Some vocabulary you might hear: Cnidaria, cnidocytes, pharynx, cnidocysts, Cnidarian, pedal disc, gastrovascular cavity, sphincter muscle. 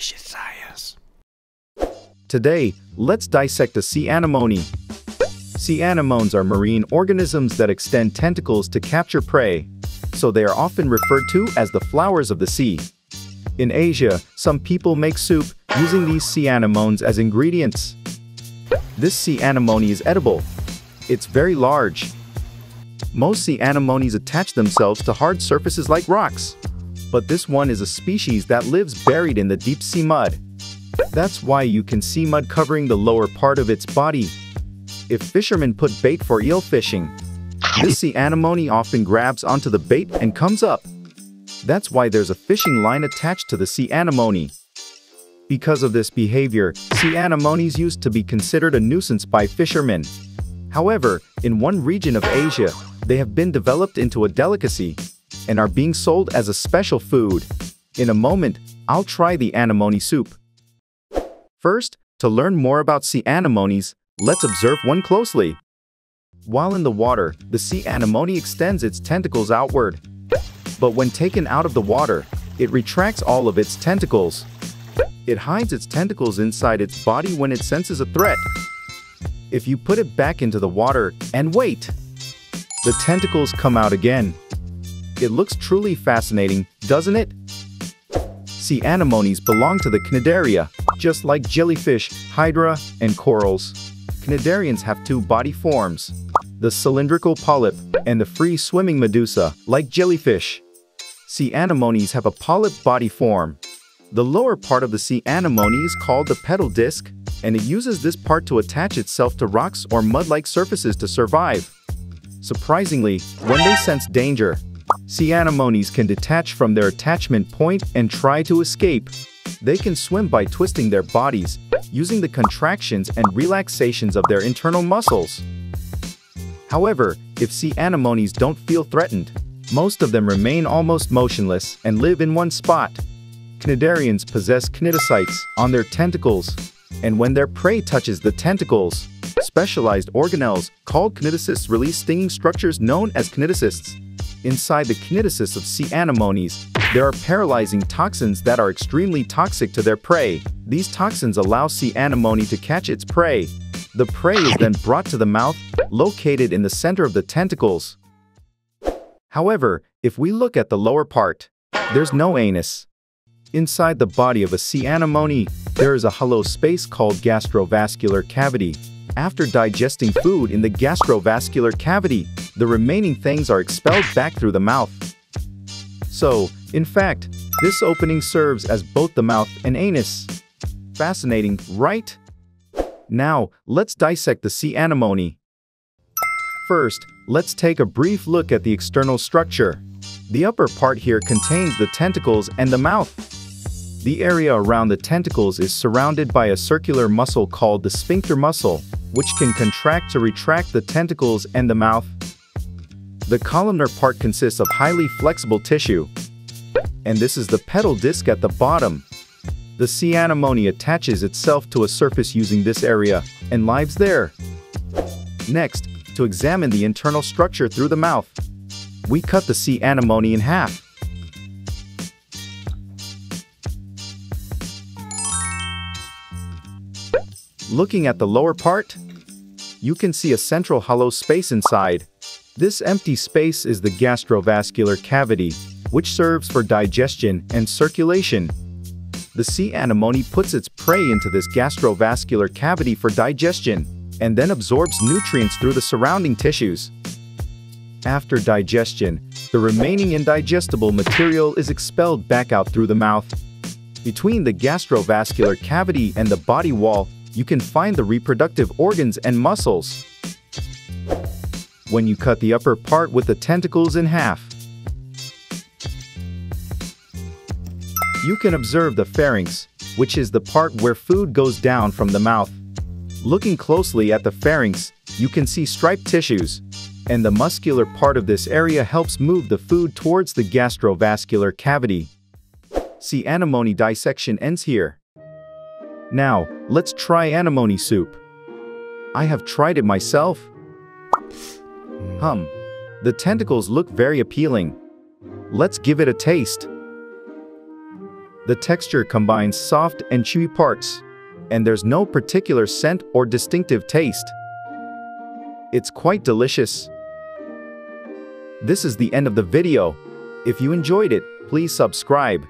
Nutritious science. Today, let's dissect a sea anemone. Sea anemones are marine organisms that extend tentacles to capture prey, so they are often referred to as the flowers of the sea. In Asia, some people make soup using these sea anemones as ingredients. This sea anemone is edible. It's very large. Most sea anemones attach themselves to hard surfaces like rocks, but this one is a species that lives buried in the deep sea mud. That's why you can see mud covering the lower part of its body. If fishermen put bait for eel fishing, this sea anemone often grabs onto the bait and comes up. That's why there's a fishing line attached to the sea anemone. Because of this behavior, sea anemones used to be considered a nuisance by fishermen. However, in one region of Asia, they have been developed into a delicacy and are being sold as a special food. In a moment, I'll try the anemone soup. First, to learn more about sea anemones, let's observe one closely. While in the water, the sea anemone extends its tentacles outward. But when taken out of the water, it retracts all of its tentacles. It hides its tentacles inside its body when it senses a threat. If you put it back into the water and wait, the tentacles come out again. It looks truly fascinating, doesn't it? Sea anemones belong to the Cnidaria, just like jellyfish, hydra, and corals. Cnidarians have two body forms, the cylindrical polyp and the free-swimming medusa, like jellyfish. Sea anemones have a polyp body form. The lower part of the sea anemone is called the pedal disc, and it uses this part to attach itself to rocks or mud-like surfaces to survive. Surprisingly, when they sense danger, sea anemones can detach from their attachment point and try to escape. They can swim by twisting their bodies, using the contractions and relaxations of their internal muscles. However, if sea anemones don't feel threatened, most of them remain almost motionless and live in one spot. Cnidarians possess cnidocytes on their tentacles, and when their prey touches the tentacles, specialized organelles called cnidocysts release stinging structures known as cnidocysts. Inside the cnidocysts of sea anemones, there are paralyzing toxins that are extremely toxic to their prey. These toxins allow sea anemone to catch its prey. The prey is then brought to the mouth, located in the center of the tentacles. However, if we look at the lower part, there's no anus. Inside the body of a sea anemone, there is a hollow space called gastrovascular cavity. After digesting food in the gastrovascular cavity, the remaining things are expelled back through the mouth. So, in fact, this opening serves as both the mouth and anus. Fascinating, right? Now, let's dissect the sea anemone. First, let's take a brief look at the external structure. The upper part here contains the tentacles and the mouth. The area around the tentacles is surrounded by a circular muscle called the sphincter muscle, which can contract to retract the tentacles and the mouth. The columnar part consists of highly flexible tissue, and this is the pedal disc at the bottom. The sea anemone attaches itself to a surface using this area and lives there. Next, to examine the internal structure through the mouth, we cut the sea anemone in half. Looking at the lower part, you can see a central hollow space inside. This empty space is the gastrovascular cavity, which serves for digestion and circulation. The sea anemone puts its prey into this gastrovascular cavity for digestion, and then absorbs nutrients through the surrounding tissues. After digestion, the remaining indigestible material is expelled back out through the mouth. Between the gastrovascular cavity and the body wall, you can find the reproductive organs and muscles. When you cut the upper part with the tentacles in half, you can observe the pharynx, which is the part where food goes down from the mouth. Looking closely at the pharynx, you can see striped tissues, and the muscular part of this area helps move the food towards the gastrovascular cavity. Sea anemone dissection ends here. Now, let's try anemone soup. I have tried it myself. The tentacles look very appealing. Let's give it a taste. The texture combines soft and chewy parts, and there's no particular scent or distinctive taste. It's quite delicious. This is the end of the video. If you enjoyed it, please subscribe.